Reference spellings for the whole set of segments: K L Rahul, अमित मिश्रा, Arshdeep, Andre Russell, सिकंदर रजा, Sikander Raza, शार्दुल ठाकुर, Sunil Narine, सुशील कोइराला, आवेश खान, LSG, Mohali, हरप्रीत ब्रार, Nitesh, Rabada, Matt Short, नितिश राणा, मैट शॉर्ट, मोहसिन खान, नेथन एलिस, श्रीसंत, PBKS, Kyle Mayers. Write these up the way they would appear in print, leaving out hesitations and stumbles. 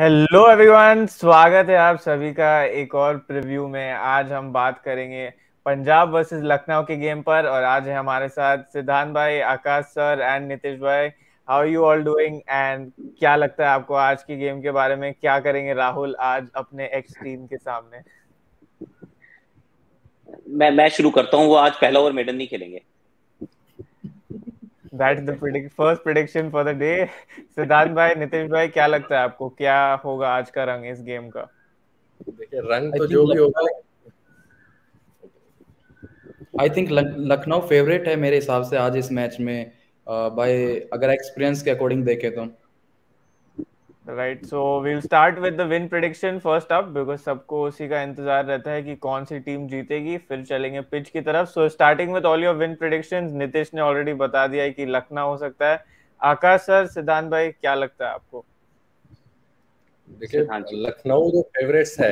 Hello everyone, स्वागत है आप सभी का एक और प्रीव्यू में। आज हम बात करेंगे पंजाब वर्सेस लखनऊ के गेम पर और आज है हमारे साथ सिद्धांत भाई, आकाश सर एंड नितिश भाई। How you all doing and क्या लगता है आपको आज की गेम के बारे में? क्या करेंगे राहुल आज अपने एक्स टीम के सामने? मैं शुरू करता हूँ। वो आज पहला ओवर मेडन नहीं खेलेंगे। That's the first prediction for the day. सिद्धांत भाई, नितिश भाई, क्या लगता है आपको क्या होगा आज का रंग इस गेम का? देखिए, रंग तो जो भी होगा, I think लखनऊ फेवरेट है मेरे हिसाब से आज इस मैच में भाई, अगर एक्सपीरियंस के अकॉर्डिंग देखें तो। Right, so we will start with the win prediction first up, because सबको उसी का इंतजार रहता है कि कौन सी टीम जीतेगी, फिर चलेंगे पिच की तरफ। So starting with all your win predictions, Nitish ने ऑलरेडी बता दिया है कि लखनऊ हो सकता है। आकाश सर, सिद्धांत भाई, क्या लगता है आपको? देखिए, लखनऊ तो फेवरेट्स है।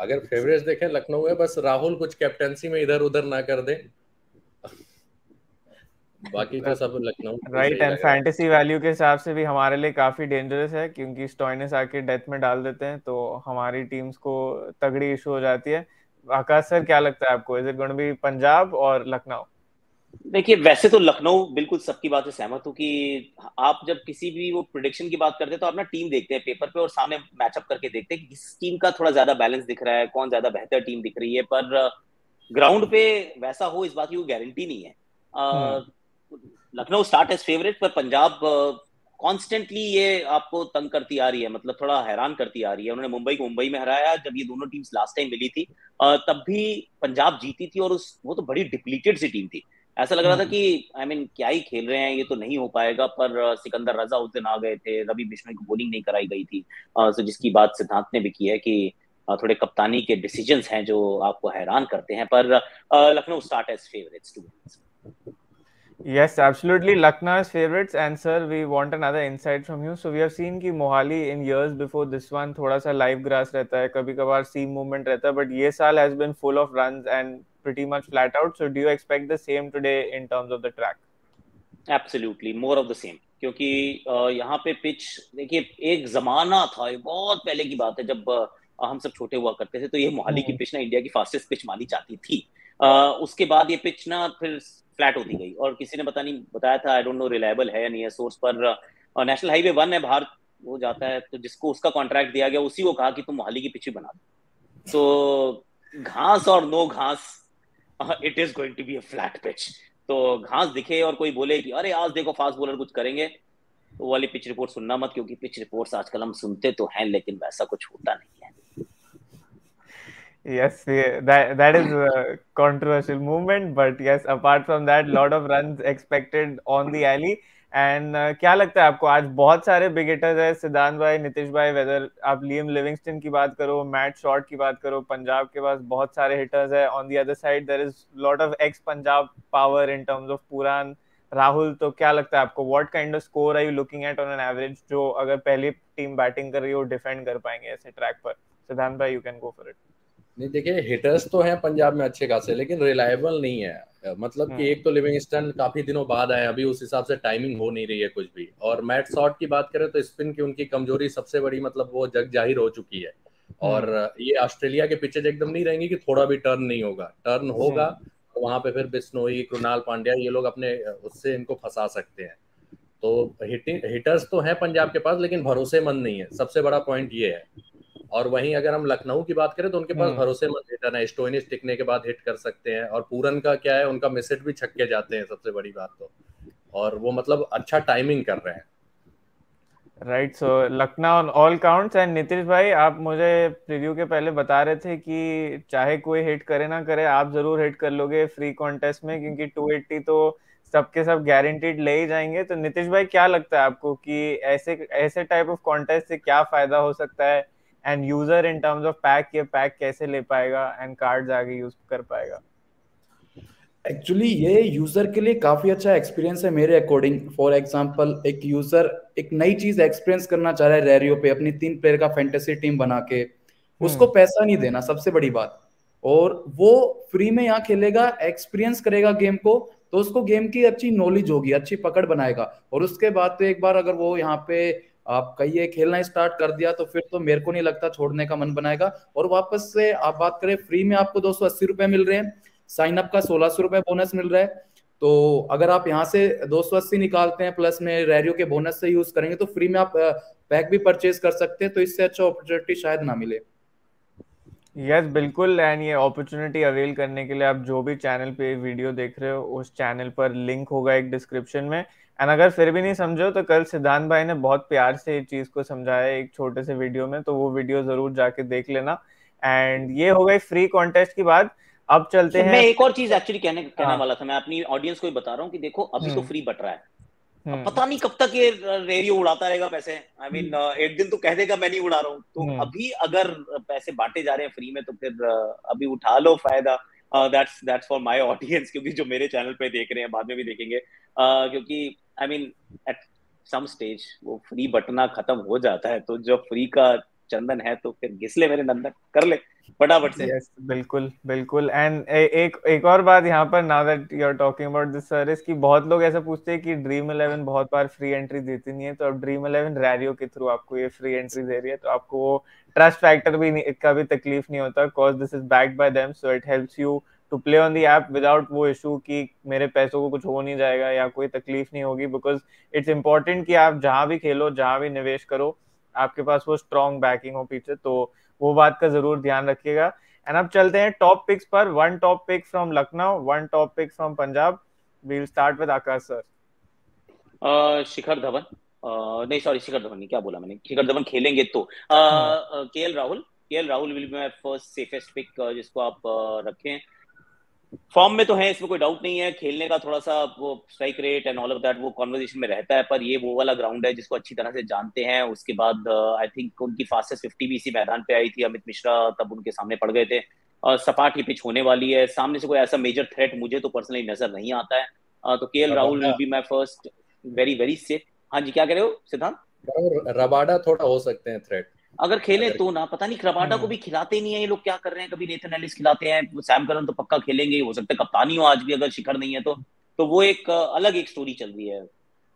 अगर फेवरेट्स देखें लखनऊ है, बस राहुल कुछ कैप्टेंसी में इधर उधर ना कर दे, बाकी तो सब Lucknow. Right, and fantasy value के हिसाब से भी हमारे लिए काफी डेंजरस है क्योंकि स्टॉइनिस आके डेथ में डाल देते हैं तो हमारी टीम्स को तगड़ी इशू हो जाती है। आकाश सर, क्या लगता है आपको, is it going to be Punjab और लखनऊ? देखिए, वैसे तो लखनऊ, बिल्कुल सबकी बात से सहमत हूं कि आप जब किसी भी वो प्रेडिक्शन की बात करते हैं तो आप ना टीम देखते हैं पेपर पे और सामने मैचअप करके देखते हैं किस टीम का थोड़ा ज्यादा बैलेंस दिख रहा है, कौन ज्यादा बेहतर टीम दिख रही है, पर ग्राउंड पे वैसा हो इस बात की कोई गारंटी नहीं है। लखनऊ स्टार्ट एज फेवरेट, पर पंजाब कॉन्स्टेंटली ये आपको तंग करती आ रही है, मतलब थोड़ा हैरान करती आ रही है। उन्होंने मुंबई को मुंबई में हराया, जब ये दोनों टीम्स लास्ट टाइम मिली थी तब भी पंजाब जीती थी और उस वो तो बड़ी डिप्लीटेड सी टीम थी, ऐसा लग रहा था कि I mean, क्या ही खेल रहे हैं, ये तो नहीं हो पाएगा। पर सिकंदर रजा उस दिन आ गए थे, रवि बिश्नोई को बॉलिंग नहीं कराई गई थी, तो जिसकी बात सिद्धांत ने भी की है कि थोड़े कप्तानी के डिसीजंस हैं जो आपको हैरान करते हैं, पर Lucknow start as favourites too. Yes, absolutely. Lucknow is favorites, and sir, we want another insight from you. So we have seen कि Mohali in years before this one थोड़ा सा live grass रहता है, कभी कभार seam movement रहता है, but ये साल has been full of runs and pretty much flat out. So do you expect the same today in terms of the track? Absolutely, more of the same. क्योंकि यहाँ पे pitch, देखिए, एक जमाना था, ये बहुत पहले की बात है जब हम सब छोटे हुआ करते थे, तो ये मोहाली की पिच ना इंडिया की फास्टेस्ट पिच मानी जाती थी। उसके बाद ये पिच ना फिर फ्लैट होती गई और किसी ने बताया था, आई डोंट नो रिलायबल है या नहीं है सोर्स, पर नेशनल हाईवे 1 है, भारत वो जाता है, तो जिसको उसका कॉन्ट्रैक्ट दिया गया उसी को कहा कि तुम मोहाली की पिच बना दो। सो घास और नो घास, it is going to be a flat pitch. तो घास दिखे और कोई बोले कि अरे आज देखो फास्ट बॉलर कुछ करेंगे, तो वाली पिच रिपोर्ट सुनना मत, क्योंकि पिच रिपोर्ट्स आजकल हम सुनते तो हैं लेकिन वैसा कुछ होता नहीं है। Yes, that is a controversial movement, but yes, apart from that, lot of runs expected on the alley. And क्या लगता है आपको आज बहुत सारे बिग हिटर्स हैं सिद्धांत भाई, नितिश भाई, वेदर आप लियम लिविंगस्टन की बात करो, मैट शॉर्ट की बात करो, पंजाब के पास बहुत सारे हिटर्स हैं। On the other side there is lot of ex Punjab power in terms of Pooran Rahul. तो क्या लगता है आपको, what kind of score are you looking at on an average, जो अगर पहली टीम बैटिंग कर रही हो डिफेंड कर पाएंगे ऐसे ट्रैक पर? सिद्धांत भाई, you can go for it. नहीं, देखिए, हिटर्स तो हैं पंजाब में अच्छे खासे, लेकिन रिलायबल नहीं है, मतलब कि एक तो लिविंगस्टन काफी दिनों बाद आए, अभी उस हिसाब से टाइमिंग हो नहीं रही है कुछ भी। और मैट शॉट की बात करें तो स्पिन की उनकी कमजोरी सबसे बड़ी, मतलब वो जग जाहिर हो चुकी है। और ये ऑस्ट्रेलिया के पिचेज एकदम नहीं रहेंगी कि थोड़ा भी टर्न नहीं होगा, टर्न होगा वहां पे फिर बिश्नोई, कृणाल पांड्या, ये लोग अपने उससे इनको फंसा सकते हैं। तो हिटर्स तो है पंजाब के पास, लेकिन भरोसेमंद नहीं है, सबसे बड़ा पॉइंट ये है। और वहीं अगर हम लखनऊ की बात करें तो उनके पास भरोसेमंद हिटर है, स्टोइनिस टिकने के बाद हिट कर सकते हैं, और पूरन का क्या है, उनका मिस हिट भी छक्के जाते हैं, सबसे बड़ी बात तो, और वो मतलब अच्छा टाइमिंग कर रहे हैं। Right, so Lucknow on all counts. And Nitish भाई, आप मुझे प्रीव्यू के पहले बता रहे थे कि चाहे कोई हिट करे ना करे, आप जरूर हिट कर लोगे फ्री कॉन्टेस्ट में, क्योंकि 280 तो सबके सब गारंटीड ले ही जाएंगे। तो नितिश भाई, क्या लगता है आपको कि ऐसे टाइप ऑफ कॉन्टेस्ट से क्या फायदा हो सकता है, and user in terms of pack कैसे ले पाएगा एंड कार्ड्स आगे यूज कर पाएगा? एक्चुअली ये यूजर के लिए काफी अच्छा एक्सपीरियंस है मेरे अकॉर्डिंग। फॉर एग्जांपल, एक यूजर एक नई चीज एक्सपीरियंस करना चाह रहा है रेरियो पे, अपनी 3 प्लेयर का फैंटेसी टीम बना के, उसको पैसा नहीं देना सबसे बड़ी बात, और वो फ्री में यहाँ खेलेगा, एक्सपीरियंस करेगा गेम को, तो उसको गेम की अच्छी नॉलेज होगी, अच्छी पकड़ बनाएगा। और उसके बाद तो एक बार अगर वो यहाँ पे आपका ये खेलना स्टार्ट कर दिया तो फिर तो मेरे को नहीं लगता छोड़ने का मन बनाएगा। और वापस से आप बात करें, फ्री में आपको 280 रुपए मिल रहे हैं, साइन अप का 1600 रुपए बोनस मिल रहा है, तो अगर आप यहाँ से 280 निकालते हैं प्लस में रेरियो के बोनस से यूज करेंगे तो फ्री में आप पैक भी परचेज कर सकते हैं, तो इससे अच्छा अपॉर्चुनिटी शायद ना मिले। यस, बिल्कुल। एंड ये अपॉर्चुनिटी अवेल करने के लिए आप जो भी चैनल पे वीडियो देख रहे हो उस चैनल पर लिंक होगा एक डिस्क्रिप्शन में। एंड अगर फिर भी नहीं समझो तो कल सिद्धांत भाई ने बहुत प्यार से इस चीज़ को समझाया एक छोटे से वीडियो में, तो वो वीडियो जरूर जाके देख लेना। एंड ये हो गई फ्री कॉन्टेस्ट की बात। अब चलते हैं, मैं एक और चीज एक्चुअली कहने वाला था, मैं अपनी ऑडियंस को ही बता रहा हूँ कि देखो अभी तो फ्री बट रहा है, पता नहीं कब तक ये रेडियो उड़ाता रहेगा पैसे। आई मीन एक दिन तो कह देगा मैं नहीं उड़ा रहा हूँ, तो अभी अगर पैसे बांटे जा रहे हैं फ्री में तो फिर अभी उठा लो फायदा। दैट्स फॉर माय ऑडियंस, क्योंकि जो मेरे चैनल पे देख रहे हैं बाद में भी देखेंगे, क्योंकि I mean at some stage वो फ्री बटना खत्म हो जाता है, तो जब फ्री का चंदन है तो फिर घिस ले मेरे नंदन, कर ले फटाफट से। Yes, बिल्कुल बिल्कुल। एंड एक और बात यहाँ पर, now that you are talking about this service, कि बहुत लोग ऐसा पूछते हैं कि ड्रीम 11 बहुत बार फ्री एंट्री देती नहीं है, तो अब ड्रीम 11 रैरियो के थ्रू आपको ये फ्री एंट्री दे रही है, तो आपको वो ट्रस्ट फैक्टर भी का भी तकलीफ नहीं होता, because this is backed by them, so it helps you to play on the app without वो इशू कि मेरे पैसों को कुछ हो नहीं जाएगा या कोई तकलीफ नहीं होगी। बिकॉज इट्स इम्पॉर्टेंट कि आप जहाँ भी खेलो, जहाँ भी निवेश करो, आपके पास वो स्ट्रॉन्ग बैकिंग हो पीछे, तो वो बात का जरूर ध्यान रखिएगा। एंड अब चलते हैं टॉप पिक्स पर। One top pick from Lucknow, one top pick from Punjab. We will start with Akash sir. Shikhar Dhawan, नहीं सॉरी शिखर धवन नहीं, क्या बोला मैंने, शिखर धवन खेलेंगे तो K L Rahul will be my first safest pick, जिसको आप रखें। फॉर्म में तो है, इसमें कोई डाउट नहीं है, खेलने का थोड़ा सा वो strike rate and all of that वो कॉन्वर्जेशन में रहता है, पर ये वो वाला ग्राउंड है जिसको अच्छी तरह से जानते हैं। उसके बाद आई थिंक उनकी फास्टेस्ट 50 भी इसी मैदान पे आई थी, अमित मिश्रा तब उनके सामने पड़ गए थे। सपाट ही पिच होने वाली है, सामने से कोई ऐसा मेजर थ्रेट मुझे तो पर्सनली नजर नहीं आता है, तो K L Rahul will be my first very very safe. हाँ जी, क्या कह रहे हो सिद्धांत? रबाडा थोड़ा हो सकते हैं थ्रेट अगर खेले तो, ना पता नहीं रबाडा को भी खिलाते नहीं है ये लोग, क्या कर रहे हैं, कभी नेथन एलिस खिलाते हैं, सैम करन तो पक्का खेलेंगे, हो सकता है कप्तानी हो आज भी अगर शिखर नहीं है तो वो एक अलग एक स्टोरी चल रही है,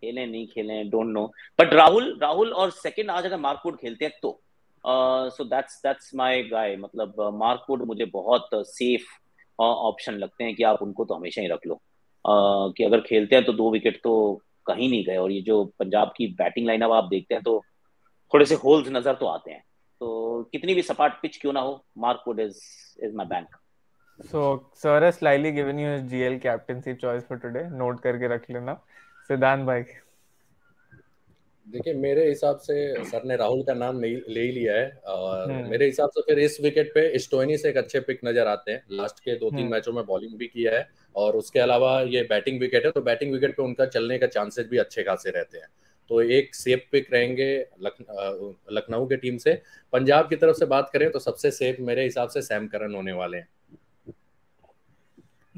खेलें नहीं खेलें डोंट नो, बट राहुल और सेकंड आज अगर मार्कवुड खेलते हैं तो सो दैट्स माय गाय। मतलब मार्कवुड मुझे बहुत सेफ ऑप्शन लगते हैं कि आप उनको तो हमेशा ही रख लो, कि अगर खेलते हैं तो 2 विकेट तो कहीं नहीं गए, और ये जो पंजाब की बैटिंग लाइनअप आप देखते हैं तो थोड़े से होल्स नजर तो आते हैं, तो कितनी भी सपाट पिच क्यों ना हो, Mark Wood is my bank. So sir has slightly given you his GL captaincy choice for today, note करके रख लेना। सिद्धांत भाई, देखिए मेरे हिसाब से सर ने राहुल का नाम ले ही लिया है, और मेरे हिसाब से फिर इस विकेट पे स्टोइनिस एक अच्छे पिक नजर आते हैं, लास्ट के 2-3 मैचों में बॉलिंग भी किया है, और उसके अलावा ये बैटिंग विकेट है तो बैटिंग विकेट पे उनका चलने का चांसेस भी अच्छे खासे रहते हैं, तो एक सेफ पिक रहेंगे लखनऊ के टीम से। पंजाब की तरफ से बात करें तो सबसे सेफ मेरे हिसाब से सैम करन होने वाले हैं।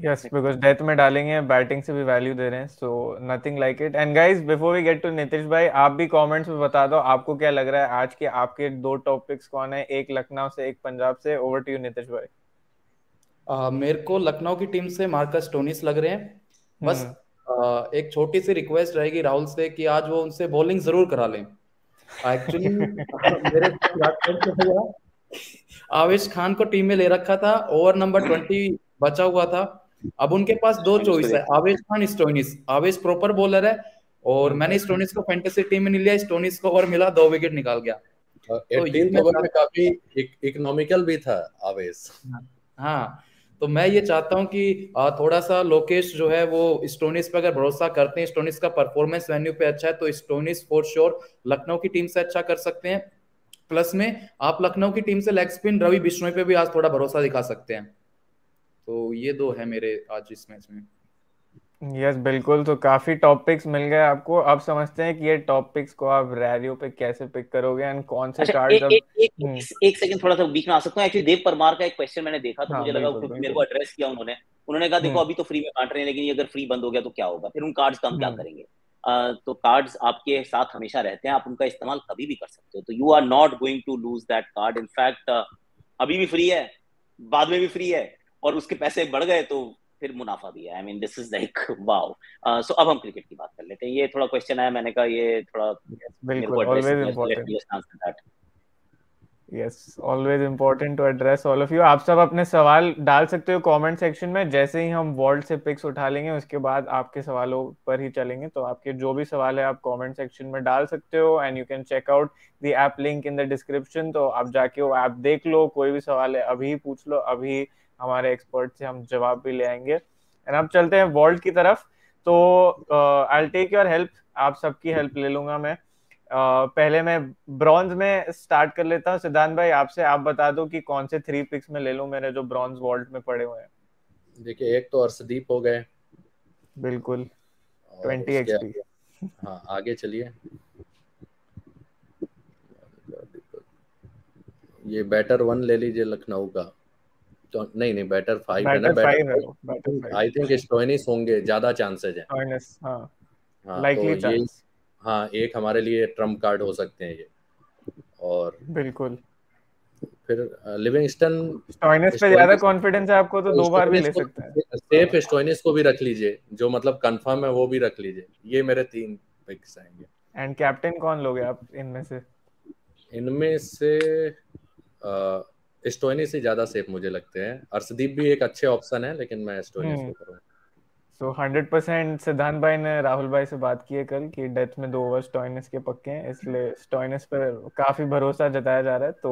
यस, बिकॉज़ डेथ में डालेंगे, बैटिंग से भी वैल्यू दे रहे हैं, so nothing like it. And guys, before we get to Nitish भाई, आप भी कमेंट्स में बता दो आपको क्या लग रहा है आज के आपके 2 टॉप पिक्स कौन है, एक लखनऊ से एक पंजाब से। ओवर टू यू नितिश भाई। मेरे को लखनऊ की टीम से मार्कस स्टोइनिस लग रहे हैं, बस एक छोटी सी रिक्वेस्ट रहेगी राहुल से कि आज वो उनसे बॉलिंग जरूर करा लें। एक्चुअली मेरे आवेश खान को टीम में ले रखा था, ओवर नंबर 20 बचा हुआ था, अब उनके पास 2 चॉइस है, आवेश खान, Stoinis. Avesh proper bowler है और मैंने स्टोइनिस को फैंटेसी टीम में नहीं लिया, स्टोइनिस को ओवर मिला, 2 विकेट निकाल गया, तो 18 ओवर में काफी इकोनॉमिकल भी था आवेश। हाँ, तो मैं ये चाहता हूं कि थोड़ा सा लोकेश जो है वो स्टोइनिस पे अगर भरोसा करते हैं, स्टोइनिस का परफॉर्मेंस वेन्यू पे अच्छा है, तो स्टोइनिस फॉर श्योर लखनऊ की टीम से अच्छा कर सकते हैं। प्लस में आप लखनऊ की टीम से लेग स्पिन रवि बिश्नोई पे भी आज थोड़ा भरोसा दिखा सकते हैं, तो ये 2 है मेरे आज इस मैच में। यस, बिल्कुल। तो काफी टॉप पिक्स मिल गए आपको, अब समझते हैं कि ये टॉप पिक्स को आप रैरियो पे कैसे पिक करोगे एंड कौन से कार्ड। एक सेकंड थोड़ा सा बीच में आ सकता हूं, एक्चुअली देव परमार का एक क्वेश्चन मैंने देखा तो मुझे लगा क्योंकि मेरे को एड्रेस किया उन्होंने कहा देखो अभी तो फ्री में बांट रहे हैं, लेकिन ये अगर फ्री बंद हो गया तो क्या होगा, फिर उन कार्ड्स का हम क्या करेंगे, तो कार्ड्स आपके साथ हमेशा रहते हैं, आप उनका इस्तेमाल कभी भी कर सकते हो, तो you are not going to lose that card. In fact अभी भी फ्री है, बाद में भी फ्री है, और उसके पैसे बढ़ गए तो फिर मुनाफा भी है। I mean, this is like, wow. So, अब हम क्रिकेट की बात कर लेते हैं। ये थोड़ा क्वेश्चन आया, मैंने कहा ये थोड़ा बिल्कुल always important। Yes, always important to address all of you। आप सब अपने सवाल डाल सकते हो कमेंट सेक्शन में, जैसे ही हम वॉल्ट से पिक्स उठा लेंगे उसके बाद आपके सवालों पर ही चलेंगे। तो आपके जो भी सवाल है आप कमेंट सेक्शन में डाल सकते हो, and you can check out the app link in the description. तो आप जाके वो ऐप देख लो, कोई भी सवाल है अभी पूछ लो, अभी हमारे एक्सपर्ट से हम जवाब भी ले आएंगे। एंड अब चलते हैं वॉल्ट की तरफ। तो आई टेक योर हेल्प, आप सबकी हेल्प ले लूंगा मैं। पहले मैं ब्रॉन्ज में स्टार्ट कर लेता हूँ। सिद्धांत भाई आपसे आप बता दो कि कौन से 3 पिक्स में ले लूँ मेरे जो ब्रॉन्ज वॉल्ट में पड़े हुए हैं। देखिए एक तो अर्शदीप हो गए, बिल्कुल 20 एक्सपी। हाँ आगे चलिए, ये बैटर 1 ले लीजिए लखनऊ का। तो नहीं बैटर 5 है ना, बैटर आई थिंक स्टोइनिस होंगे, ज्यादा चांसेस हैं स्टोइनिस। हां लाइकली चांस, हां एक हमारे लिए ट्रम्प कार्ड हो सकते हैं ये। और बिल्कुल फिर लिविंगस्टन स्टोइनिस पे ज्यादा कॉन्फिडेंस है आपको, तो 2 बार भी ले सकते हैं। सेफ स्टोइनिस को भी रख लीजिए, जो मतलब कंफर्म है वो भी रख लीजिए। ये मेरे 3 पिक्स आएंगे। एंड कैप्टन कौन लोगे आप इनमें से? इनमें से स्टोइनिस से ज्यादा सेफ मुझे लगते हैं। अर्शदीप भी एक अच्छे ऑप्शन है, लेकिन मैं स्टोइनिस को करूंगा। सो 100% सिद्धांत भाई ने राहुल भाई से बात की है कल कि डेथ में 2 ओवर स्टोइनिस के पक्के हैं, इसलिए स्टोइनिस पर काफी भरोसा जताया जा रहा है। तो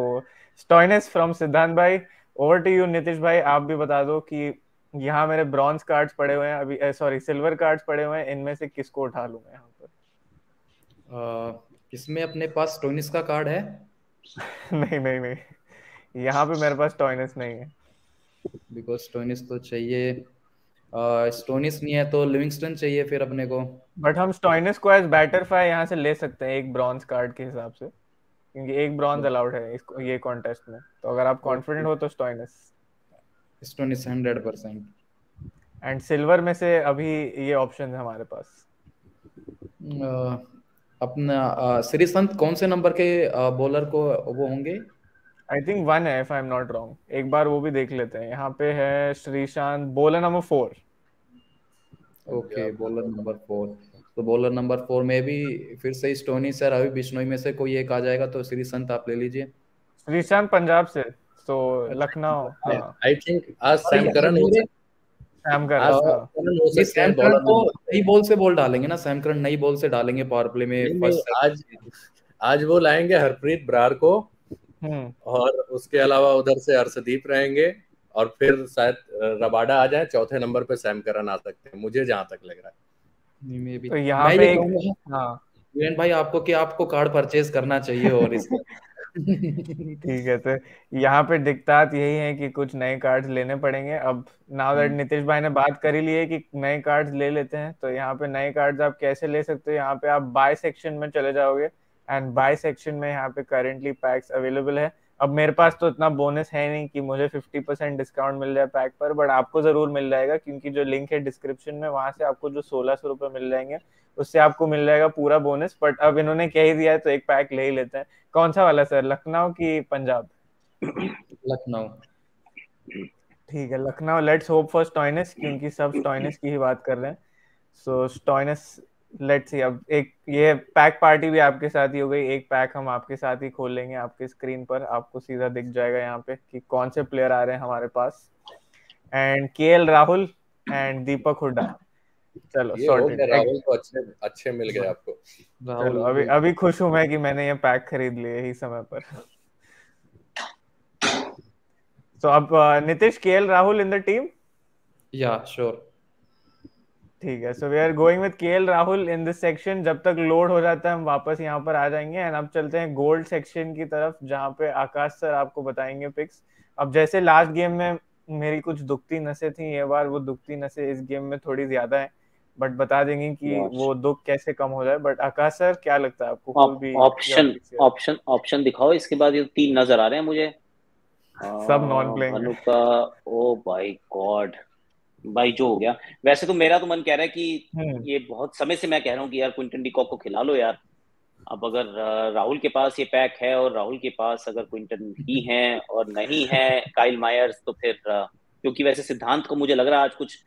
स्टोइनिस फ्रॉम सिद्धांत भाई। ओवर टू यू नितिश भाई, आप भी बता दो कि यहाँ मेरे ब्रॉन्ज कार्ड्स पड़े हुए हैं अभी, सॉरी सिल्वर कार्ड्स पड़े हुए हैं, इनमें से किसको उठा लूं मैं यहाँ पर? इसमें अपने पास स्टोइनिस का कार्ड है? नहीं यहाँ पे मेरे पास स्टोइनिस नहीं है, बिकॉज़ स्टोइनिस तो चाहिए। स्टोइनिस नहीं है तो लिविंगस्टन चाहिए फिर अपने को। बट हम स्टोइनिस को एज बैटर 5 यहाँ से ले सकते हैं एक ब्रॉन्ज कार्ड के हिसाब से, क्योंकि एक ब्रॉन्ज अलाउड है इसको ये कॉन्टेस्ट में। तो अगर आप कॉन्फिडेंट हो तो स्टोइनिस 100%। एंड सिल्वर में से अभी ये ऑप्शन है हमारे पास। अपना श्रीसंत कौन से नंबर के बॉलर को वो होंगे? I think 1 है, if I'm not wrong। एक बार वो भी देख लेते हैं। यहाँ पे है Shrishan, bowler number 4। Okay, bowler number 4। तो बॉलर नंबर 4 में भी फिर से स्टोइनिस या रवि बिश्नोई में से कोई एक आ जाएगा। तो श्रीसंत आप ले लीजिए। श्रीशान पंजाब से, तो लखनऊ। I think आज सैम करन को नई बॉल से बॉल डालेंगे ना, सैम करन नई बॉल से डालेंगे पावर प्ले में। आज वो लाएंगे हरप्रीत ब्रार को, और उसके अलावा उधर से अर्शदीप रहेंगे, और फिर शायद रबाडा आ जाए। चौथे नंबर पे सैम करन आ सकते हैं, मुझे जहां तक लग रहा है। तो यहाँ पे वीरेंद्र भाई आपको कि आपको कार्ड परचेज करना चाहिए और इसका ठीक है। तो यहाँ पे दिक्कत यही है कि कुछ नए कार्ड्स लेने पड़ेंगे। अब नाउ दैट नितिश भाई ने बात कर ही ली है कि नए कार्ड्स ले लेते हैं, तो यहाँ पे नए कार्ड्स आप कैसे ले सकते हो? यहाँ पे आप बाय सेक्शन में चले जाओगे, एंड बाय सेक्शन में यहाँ पे करेंटली पैक्स अवेलेबल है। अब मेरे पास तो इतना बोनस है नहीं कि मुझे 50% डिस्काउंट मिल जाए पैक पर, बट आपको जरूर मिल जाएगा, क्योंकि जो लिंक है डिस्क्रिप्शन में वहाँ से आपको जो 1600 रुपये मिल जाएंगे उससे आपको मिल जाएगा पूरा बोनस। बट अब इन्होंने क्या ही दिया है, तो एक पैक ले ही लेते हैं। कौन सा वाला सर, लखनऊ की पंजाब? लखनऊ, ठीक है Lucknow. Let's hope for Stoinis, क्योंकि सब स्टोइनिस की ही बात कर रहे हैं। So Stoinis let's see. अब एक ये पैक पार्टी भी आपके साथ ही हो गई, एक पैक हम आपके साथ ही खोल लेंगे। आपके स्क्रीन पर आपको सीधा दिख जाएगा यहाँ पे कि कौन से प्लेयर आ रहे हैं हमारे पास। And KL Rahul and Deepak Hooda. चलो सॉर्टेड, राहुल तो अच्छे मिल गए आपको। चलो अभी खुश हूँ मैं कि मैंने ये पैक खरीद लिए ही समय पर। तो अब Nitish, KL Rahul in the team? या श्योर, ठीक है। So we are going with KL Rahul in this section. जब तक लोड हो जाता है हम वापस यहाँ पर आ जाएंगे। एंड अब चलते हैं गोल्ड सेक्शन की तरफ, जहाँ पे आकाश सर आपको बताएंगे पिक्स। अब जैसे लास्ट गेम में मेरी कुछ दुखती नसें थी, ये बार वो दुखती नसें इस गेम में थोड़ी ज्यादा है, बट बता देंगे कि वो दुख कैसे कम हो जाए। बट आकाश सर क्या लगता है आपको? ऑप्शन दिखाओ। इसके बाद ये 3 नजर आ रहे हैं मुझे, सब non playing. Oh by god भाई, जो हो गया। वैसे तो मेरा तो मन कह रहा है कि ये बहुत समय से मैं कह रहा हूँ कि यार क्विंटन डी कॉक को खिला लो यार। अब अगर राहुल के पास ये पैक है, और राहुल के पास अगर क्विंटन ही है और नहीं है काइल मायर्स, तो फिर क्योंकि वैसे सिद्धांत को मुझे लग रहा है आज कुछ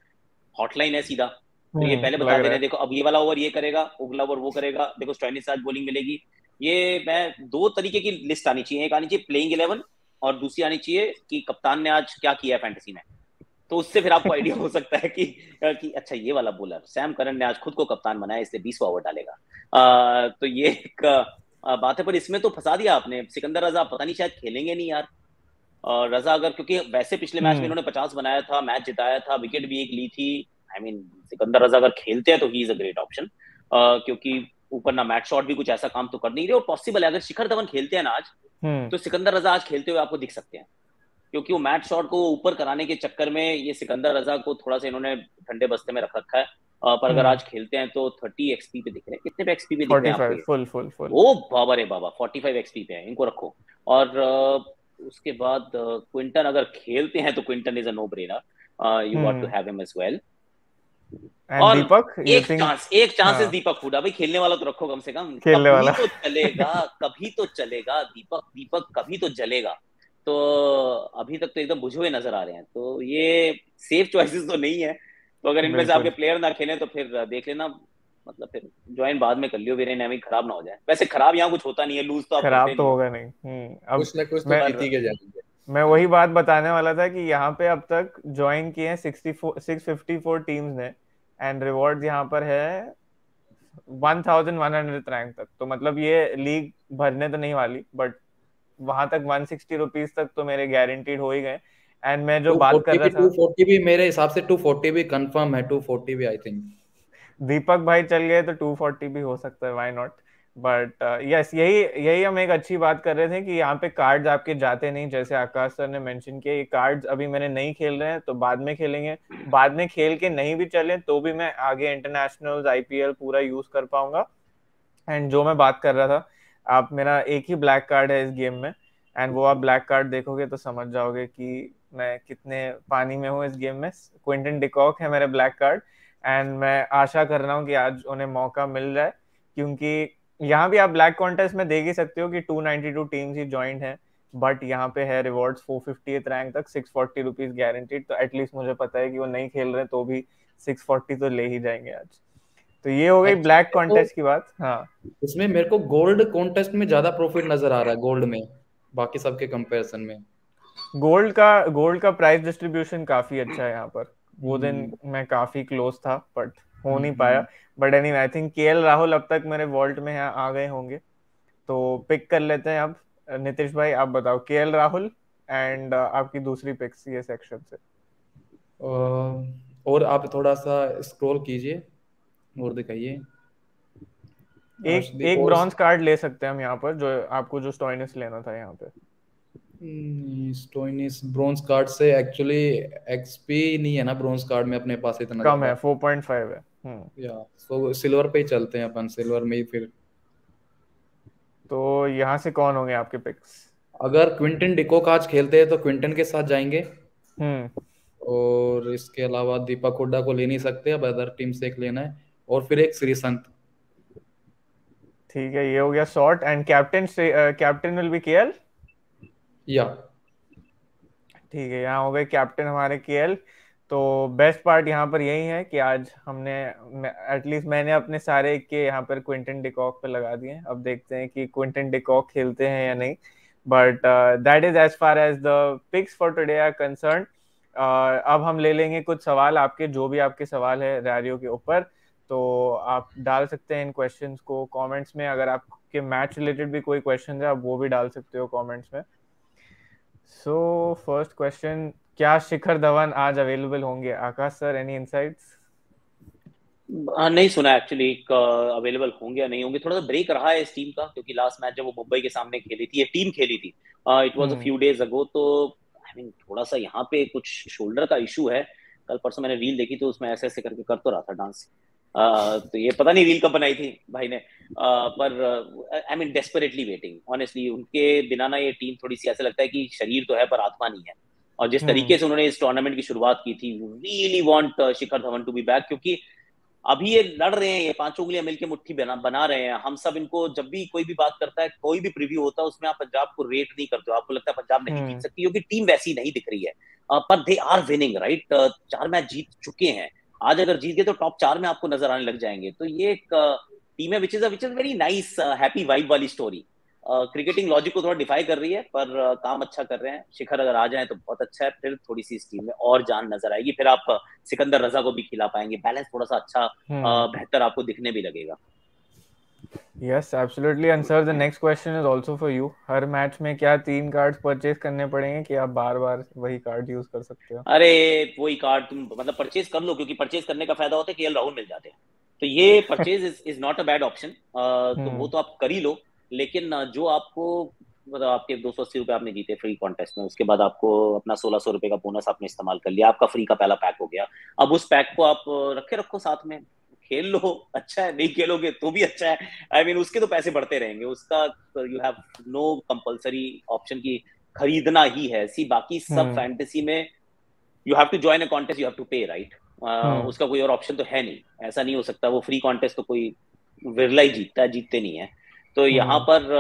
हॉटलाइन है सीधा, तो ये पहले बता दे रहे हैं। देखो अब ये वाला ओवर ये करेगा, अगला ओवर वो करेगा, देखो स्टॉइनिस आज बॉलिंग मिलेगी। ये मैं दो तरीके की लिस्ट आनी चाहिए, एक आनी चाहिए प्लेइंग 11 और दूसरी आनी चाहिए कि कप्तान ने आज क्या किया है फैंटेसी में, तो उससे फिर आपको आइडिया हो सकता है कि अच्छा ये वाला बॉलर सैम करन ने आज खुद को कप्तान बनाया, इससे 20वां ओवर डालेगा। तो ये एक बात है, पर इसमें तो फंसा दिया आपने सिकंदर रजा, पता नहीं शायद खेलेंगे नहीं यार। और रजा अगर, क्योंकि वैसे पिछले मैच में इन्होंने 50 बनाया था, मैच जिताया था, विकेट भी एक ली थी। आई मीन सिकंदर रजा अगर खेलते हैं तो he is a great option, क्योंकि ऊपर ना मैट शॉट भी कुछ ऐसा काम तो कर नहीं रहे, और पॉसिबल है अगर शिखर धवन खेलते हैं ना आज तो सिकंदर रजा आज खेलते हुए आपको दिख सकते हैं, क्योंकि वो मैट शॉट को ऊपर कराने के चक्कर में ये सिकंदर रजा को थोड़ा सा इन्होंने ठंडे बस्ते में रख रखा है। पर अगर आज खेलते हैं तो 30 एक्सपी पे दिख रहे हैं, कितने पे एक्सपी पे दिख रहे हैं? फुल। ओ बाबा रे बाबा, 45 एक्सपी पे है, इनको रखो। और उसके बाद क्विंटन अगर खेलते हैं तो Quinton is a no brainer, you want to have him as well. और दीपक, एक चांस दीपक हुडा, भाई खेलने वाला तो रखो कम से कम, खेलने वाला तो चलेगा, कभी तो चलेगा दीपक कभी तो जलेगा। तो अभी तक तो एकदम बुझे हुए नजर आ रहे हैं, तो ये सेफ चॉइसेस तो नहीं है। तो अगर इनमें से आपके प्लेयर ना खेलें तो फिर देख लेना, मतलब फिर ज्वाइन बाद में कर लियो, डायनामिक खराब ना हो जाए। वैसे खराब यहाँ कुछ होता नहीं है, लूज तो खराब तो होगा नहीं। अब कुछ ना कुछ तो जीत के जाएंगे। मैं वही बात बताने वाला था कि यहाँ पे अब तक ज्वाइन किए हैं 654 टीम्स ने, एंड रिवॉर्ड यहाँ पर है 1100 रैंक तक, तो मतलब ये लीग भरने तो नहीं वाली, बट वहां तक 160 रुपीस तक तो मेरे गारंटीड हो ही गए। एंड मैं जो बात कर रहा था 240 भी मेरे हिसाब से 240 भी कंफर्म है, 240 भी आई थिंक दीपक भाई चल गए तो 240 भी हो सकता है, व्हाई नॉट। बट यस, यही हम एक अच्छी बात कर रहे थे कि यहाँ पे कार्ड्स आपके जाते नहीं, जैसे आकाश सर ने मेंशन किया ये कार्ड्स अभी मैंने नहीं खेल रहे हैं तो बाद में खेलेंगे, बाद में खेल के नहीं भी चले तो भी मैं आगे इंटरनेशनल IPL पूरा यूज कर पाऊंगा। एंड जो मैं बात कर रहा था, आप मेरा एक ही ब्लैक कार्ड है इस गेम में, एंड वो आप ब्लैक कार्ड देखोगे तो समझ जाओगे कि मैं कितने पानी में हूँ इस गेम में। क्विंटन डे कॉक है मेरा ब्लैक कार्ड, एंड मैं आशा कर रहा हूँ कि आज उन्हें मौका मिल जाए, क्योंकि यहाँ भी आप ब्लैक कॉन्टेस्ट में देख ही सकते हो कि 292 टीम्स ही ज्वाइंट हैं, बट यहाँ पे है रिवॉर्ड्स 450th रैंक तक, 640 रुपीज गारंटीड। तो एटलीस्ट मुझे पता है कि वो नहीं खेल रहे तो भी 640 तो ले ही जाएंगे आज। तो ये हो गई ब्लैक कॉन्टेस्ट की बात। हाँ, इसमें मेरे को गोल्ड कॉन्टेस्ट में ज्यादा प्रॉफिट नजर आ रहा है, गोल्ड में बाकी सबके कंपैरिजन में। गोल्ड का प्राइस डिस्ट्रीब्यूशन काफी अच्छा है यहाँ पर। वो दिन मैं काफी क्लोज था बट हो नहीं पाया, but anyway I think KL Rahul अब तक मेरे वॉल्ट में आ गए होंगे, तो पिक कर लेते हैं। अब नितिश भाई आप बताओ, KL राहुल एंड आपकी दूसरी पिक्स ये सेक्शन से, और आप थोड़ा सा स्क्रॉल कीजिए और दिखाइए। एक ब्रॉन्ज कार्ड ले सकते हैं हम यहाँ पर, जो आपको जो स्टॉइनिस लेना था यहाँ पे। स्टॉइनिस ब्रॉन्ज कार्ड से एक्चुअली एक्सपी नहीं है ना ब्रॉन्ज कार्ड में अपने पास, इतना कम है, 4.5 है। या सो सिल्वर पे ही चलते हैं अपन, सिल्वर में ही फिर। तो यहाँ से कौन होंगे आपके पिक्स? अगर क्विंटन डे कॉक आज खेलते हैं तो क्विंटन के साथ जाएंगे, और इसके अलावा दीपक हुड्डा को ले नहीं सकते, अब अदर टीम से एक लेना है, और फिर एक श्रीसंत। ठीक है, ये हो गया short. And captain will be KL। या ठीक है, यहाँ हो गए कैप्टन हमारे KL। तो बेस्ट पार्ट यहाँ पर यही है कि आज हमने एटलीस्ट मैंने अपने सारे के यहाँ पर क्विंटन डे कॉक पे लगा दिए। अब देखते हैं कि क्विंटन डे कॉक खेलते हैं या नहीं, but that is as far as the picks for today are concern. अब हम ले लेंगे कुछ सवाल आपके, जो भी आपके सवाल है रैरियो के ऊपर, तो आप डाल सकते हैं इन क्वेश्चंस को कमेंट्स में। अगर आपके मैच रिलेटेड भी कोई क्वेश्चन है आप वो भी डाल सकते हो कमेंट्स में। सो फर्स्ट क्वेश्चन, क्या शिखर धवन आज अवेलेबल होंगे? Akash sir, any insights? नहीं सुना एक्चुअली अवेलेबल होंगे या नहीं होंगे। थोड़ा सा ब्रेक रहा है इस टीम का, क्योंकि लास्ट मैच जब वो मुंबई के सामने खेली थी, ये टीम खेली थी, it was a few days ago, तो आई मीन थोड़ा सा यहाँ पे कुछ शोल्डर का इशू है। कल परसों मैंने रील देखी तो उसमें ऐसे करके कर तो रहा था डांस, तो ये पता नहीं रील कब बनाई थी भाई ने, पर I mean desperately waiting honestly. उनके बिना ना ये टीम थोड़ी सी ऐसा लगता है कि शरीर तो है पर आत्मा नहीं है, और जिस तरीके से उन्होंने इस टूर्नामेंट की शुरुआत की थी, really want Shikhar Dhawan to be back, क्योंकि अभी ये लड़ रहे हैं, ये पांचों उंगलियां मिलकर मुट्ठी बना रहे हैं। हम सब इनको जब भी कोई भी बात करता है, कोई भी प्रीव्यू होता है, उसमें आप पंजाब को रेट नहीं करते हो, आपको लगता है पंजाब नहीं जीत सकती क्योंकि टीम वैसी नहीं दिख रही है, पर they are winning right, 4 match जीत चुके हैं। आज अगर जीत गए तो टॉप चार में आपको नजर आने लग जाएंगे। तो ये एक टीम है which is very nice, happy vibe वाली स्टोरी। क्रिकेटिंग लॉजिक को थोड़ा डिफाई कर रही है, पर काम अच्छा कर रहे हैं। शिखर अगर आ जाए तो बहुत अच्छा है, फिर थोड़ी सी इस टीम में और जान नजर आएगी। फिर आप सिकंदर रजा को भी खिला पाएंगे, बैलेंस थोड़ा सा अच्छा बेहतर आपको दिखने भी लगेगा। Yes, absolutely. And sir, the next question is also for you. हर मैच में क्या 3 कार्ड्स परचेस करने पड़ेंगे कि आप बार-बार वही कार्ड यूज कर सकते हो? अरे वही कार्ड तुम मतलब परचेस कर लो, क्योंकि परचेस करने का फायदा होता है KL राहुल मिल जाते हैं, तो ये purchase is not a bad option. तो वो तो आप कर ही लो, लेकिन जो आपको मतलब आपके 280 रुपए आपने जीते फ्री कॉन्टेस्ट में, उसके बाद आपको अपना 1600 रुपए का बोनस आपने इस्तेमाल कर लिया, आपका फ्री का पहला पैक हो गया। अब उस पैक को आप रखे रखो साथ में, खेल लो, अच्छा है। नहीं खेलोगे तो भी अच्छा है। I mean, उसके तो पैसे बढ़ते रहेंगे, उसका you have no compulsory option की खरीदना ही है। सी बाकी सब फैंटेसी में you have to join a contest, you have to pay, right? उसका कोई और ऑप्शन तो है नहीं, ऐसा नहीं हो सकता। वो फ्री कॉन्टेस्ट तो कोई विरला ही जीतता है, जीतते नहीं है। तो यहाँ पर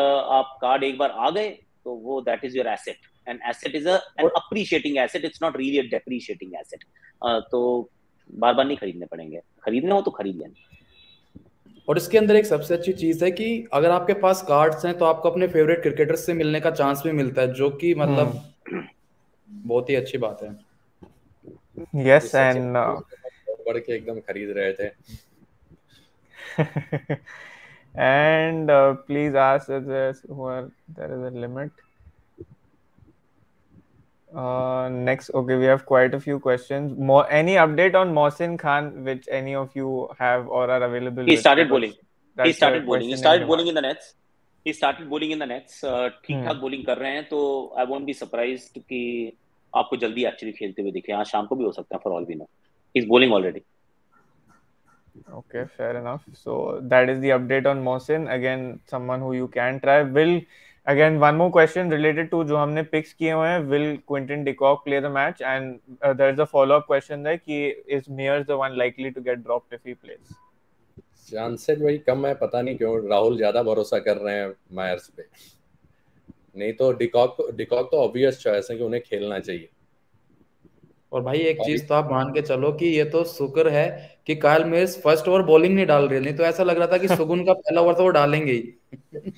आप कार्ड एक बार आ गए तो वो that is your asset. And asset is an appreciating asset, it's not really a depreciating asset. तो बार बार नहीं खरीदने पड़ेंगे, खरीदने हो तो खरीद लेना। और इसके अंदर एक सबसे अच्छी चीज है कि अगर आपके पास कार्ड्स हैं तो आपको अपने फेवरेट क्रिकेटर्स से मिलने का चांस भी मिलता है, जो कि मतलब बहुत ही अच्छी बात है। यस एंड बढ़ के एकदम खरीद रहे थे। And please ask us who are there is a limit. Next, okay, we have quite a few questions. Any update on Mohsin Khan, which any of you have or are available? He started bowling. He started bowling in the nets. ठीक-ठाक bowling कर रहे हैं, तो I won't be surprised कि आपको जल्दी actually खेलते हुए दिखे। हाँ, शाम को भी हो सकता है, for all we know. He's bowling already. Okay, fair enough. So that is the update on Mohsin. Again, someone who you can try will. Again, one more question related to जो हमने picks किए हुए हैं, will Quinton de Kock play the match? And there is a follow-up question there कि is Mayers the one likely to get dropped if he plays? Chances भाई कम है, पता नहीं क्यों राहुल ज्यादा भरोसा कर रहे हैं Mayers पे, नहीं तो de Kock तो obvious choice है कि उन्हें खेलना चाहिए। और भाई एक चीज तो आप मान के चलो कि ये तो शुक्र है कि Kyle Mayers first over bowling नहीं डाल रहे, नहीं तो ऐसा लग रहा था कि सुगुन का पहला ओवर तो वो डालेंगे ही।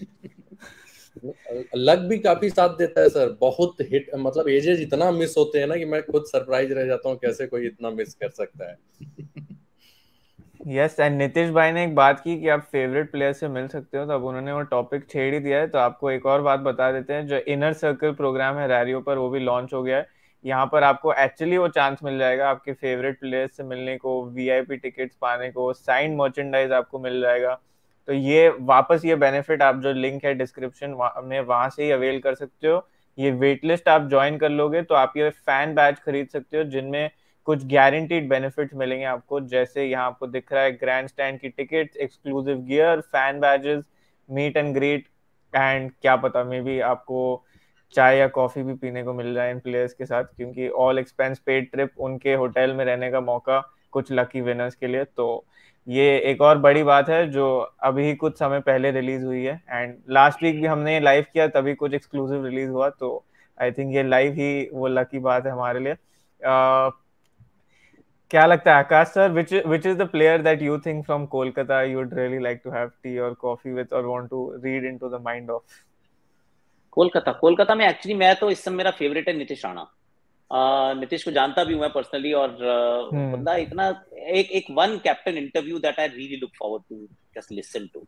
लग भी काफी साथ देता है सर, बहुत हिट मतलब एजेस इतना मिस होते हैं ना कि मैं खुद सरप्राइज रह जाता हूं कैसे कोई इतना मिस कर सकता है। यस एंड नितिश भाई ने एक बात की कि आप फेवरेट प्लेयर से मिल सकते हो, तो अब उन्होंने वो टॉपिक छेड़ ही दिया है, तो आपको एक और बात बता देते हैं। जो इनर सर्कल प्रोग्राम है रैरियो पर, वो भी लॉन्च हो गया है। यहाँ पर आपको एक्चुअली वो चांस मिल जाएगा आपके फेवरेट प्लेयर से मिलने को, VIP टिकट्स पाने को, साइन मर्चेंडाइज आपको मिल जाएगा। तो ये वापस ये बेनिफिट आप जो लिंक है डिस्क्रिप्शन में वहां से ही अवेल कर सकते हो। ये वेट लिस्ट आप ज्वाइन कर लोगे तो आप ये फैन बैच खरीद सकते हो, जिनमें कुछ गारंटीड बेनिफिट्स मिलेंगे आपको, जैसे यहाँ आपको दिख रहा है ग्रैंड स्टैंड की tickets, exclusive gear, fan badges, meet and greet, and क्या पता मे भी आपको चाय या कॉफी भी पीने को मिल रहा है इन प्लेयर्स के साथ, क्योंकि ऑल एक्सपेंस पेड ट्रिप, उनके होटल में रहने का मौका कुछ लकी विनर्स के लिए। तो ये एक और बड़ी बात है जो अभी कुछ समय पहले रिलीज हुई है। एंड लास्ट वीक भी हमने लाइव किया, तभी कुछ एक्सक्लूसिव रिलीज हुआ, तो आई थिंक ये लाइव ही वो लकी बात है हमारे लिए। क्या लगता है आकाश sir, which is the player that you think from Kolkata you would really like to have tea और कॉफी विद और want to read into the mind of? Kolkata में एक्चुअली मैं तो इस समय मेरा फेवरेट है नितिश राणा। नितिश को जानता भी हूँ पर्सनली, और बंदा इतना एक one captain interview that I really look forward to just listen to,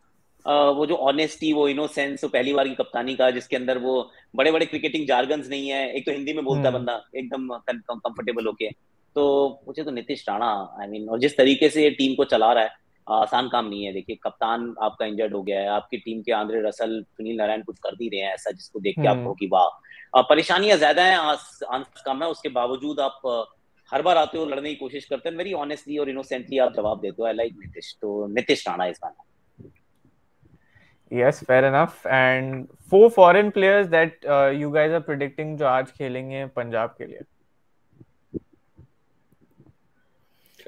वो जो ऑनेस्टी, वो इनोसेंस, वो पहली बार की कप्तानी का, जिसके अंदर वो बड़े बड़े क्रिकेटिंग जार्गन्स नहीं है। एक तो हिंदी में बोलता है बंदा एकदम कंफर्टेबल होके, तो मुझे तो नितिश राणा I mean, और जिस तरीके से ये टीम को चला रहा है, आसान काम नहीं है। देखिए कप्तान आपका इंजर्ड हो गया है, आपकी टीम के आंद्रे रसल, सुनील नारायण कुछ कर नहीं रहे हैं ऐसा जिसको देख के आपको कि वाह। परेशानियां ज्यादा हैं, आंसर कम है, उसके बावजूद आप हर बार आते हो, लड़ने की कोशिश करते हैं, वेरी ऑनेस्टली और इनोसेंटली आप जवाब देते हो। आई लाइक नितिश, तो नितिश राणा इस बार। Yes, fair enough. And 4 foreign players that you guys are predicting जो आज खेलेंगे पंजाब के लिए।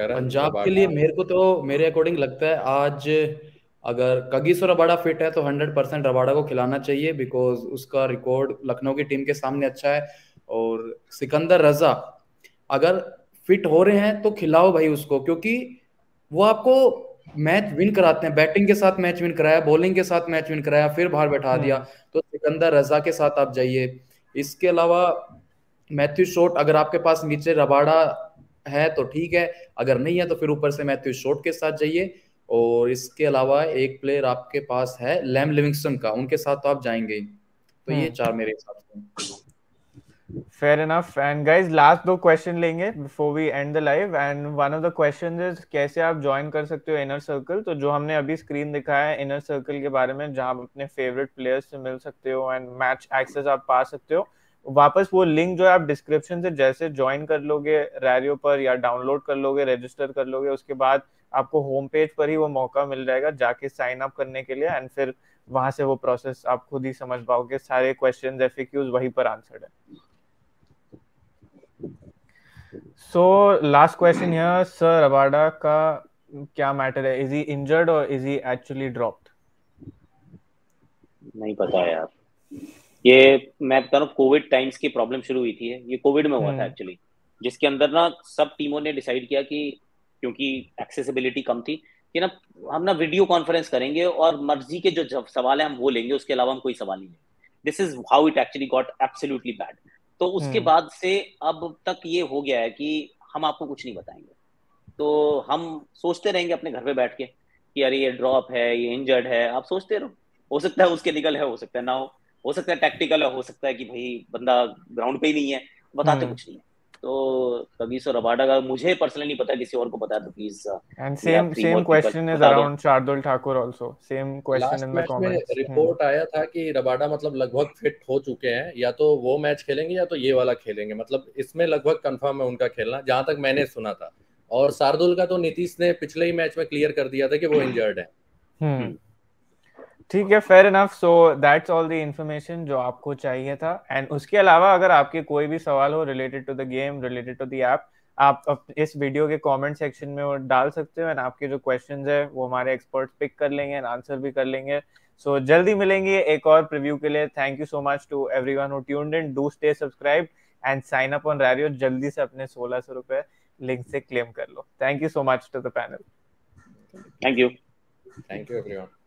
पंजाब के लिए मेरे को तो मेरे अकॉर्डिंग लगता है आज अगर कगिस और रबाडा फिट है तो 100% रबाडा को खिलाना चाहिए, बिकॉज उसका रिकॉर्ड लखनऊ की टीम के सामने अच्छा है। और सिकंदर रजा अगर फिट हो रहे हैं तो खिलाओ भाई उसको, क्योंकि वो आपको मैच विन कराते हैं। बैटिंग के साथ मैच विन कराया, बॉलिंग के साथ मैच विन कराया, फिर बाहर बैठा दिया। तो सिकंदर रजा के साथ आप जाइए। इसके अलावा मैथ्यू शॉर्ट, अगर आपके पास नीचे रबाड़ा है तो ठीक है, अगर नहीं है तो फिर ऊपर से मैथ्यू शॉर्ट के साथ जाइए। और इसके अलावा एक प्लेयर आपके पास है लैम लिविंगस्टन का, उनके साथ तो आप जाएंगे। तो ये चार मेरे हिसाब से। Fair enough. And guys, last दो question लेंगे before we end the live. And one of the questions is कैसे आप join कर सकते हो inner circle? तो जो हमने अभी screen दिखाया है inner circle के बारे में, जहाँ आप अपने favorite players से मिल सकते हो and match access आप पा सकते हो। वापस वो link जो आप description से जैसे join कर लोगे Rario पर या download कर लोगे, register कर लोगे, उसके बाद आपको home page पर ही वो मौका मिल जाएगा जाके sign up करने के लिए। and फिर वहाँ से वो process आप खुद ही समझ पाओगे। सारे questions FAQs वहीं पर answered है। So last question here, sir, Rabada का क्या मैटर है? Is he injured or is he actually dropped? नहीं पता है यार। ये मैं बता रहा हूँ, कोविड टाइम्स की प्रॉब्लम शुरू हुई थी, ये कोविड में हुआ था एक्चुअली, जिसके अंदर ना सब टीमों ने डिसाइड किया कि क्योंकि एक्सेसिबिलिटी कम थी कि ना हम ना वीडियो कॉन्फ्रेंस करेंगे और मर्जी के जो सवाल है हम वो लेंगे, उसके अलावा हम कोई सवाल नहीं लेंगे। This is how it actually got absolutely bad. तो उसके बाद से अब तक ये हो गया है कि हम आपको कुछ नहीं बताएंगे, तो हम सोचते रहेंगे अपने घर पे बैठ के कि अरे ये ड्रॉप है, ये इंजर्ड है। आप सोचते रहो, हो सकता है उसके निकल है, हो सकता है ना हो सकता है टैक्टिकल है, हो सकता है कि भाई बंदा ग्राउंड पे ही नहीं है, बताते कुछ नहीं है। तो कभी सो रबाडा का मुझे पर्सनली नहीं पता, किसी और को पता है तो please. And same question is around शार्दुल ठाकुर also, same question in the comments. Report आया था कि रबाडा मतलब लगभग फिट हो चुके हैं, या तो वो मैच खेलेंगे या तो ये वाला खेलेंगे, मतलब इसमें लगभग कंफर्म है उनका खेलना, जहां तक मैंने सुना था। और शार्दुल का तो नीतीश ने पिछले ही मैच में क्लियर कर दिया था कि वो इंजर्ड है। ठीक है, fair enough. So that's all the information जो आपको चाहिए था। एंड उसके अलावा अगर आपके कोई भी सवाल हो related to the game, related to the app, आप इस वीडियो के कमेंट सेक्शन में वो डाल सकते हो। एंड आपके जो क्वेश्चंस है वो हमारे एक्सपर्ट्स पिक कर लेंगे एंड आंसर भी कर लेंगे। सो जल्दी मिलेंगे एक और प्रीव्यू के लिए। Thank you so much to everyone who tuned in. Do stay subscribe and sign up on Rario। जल्दी से अपने 1600 रुपए लिंक से क्लेम कर लो। Thank you so much to the panel. Thank you everyone.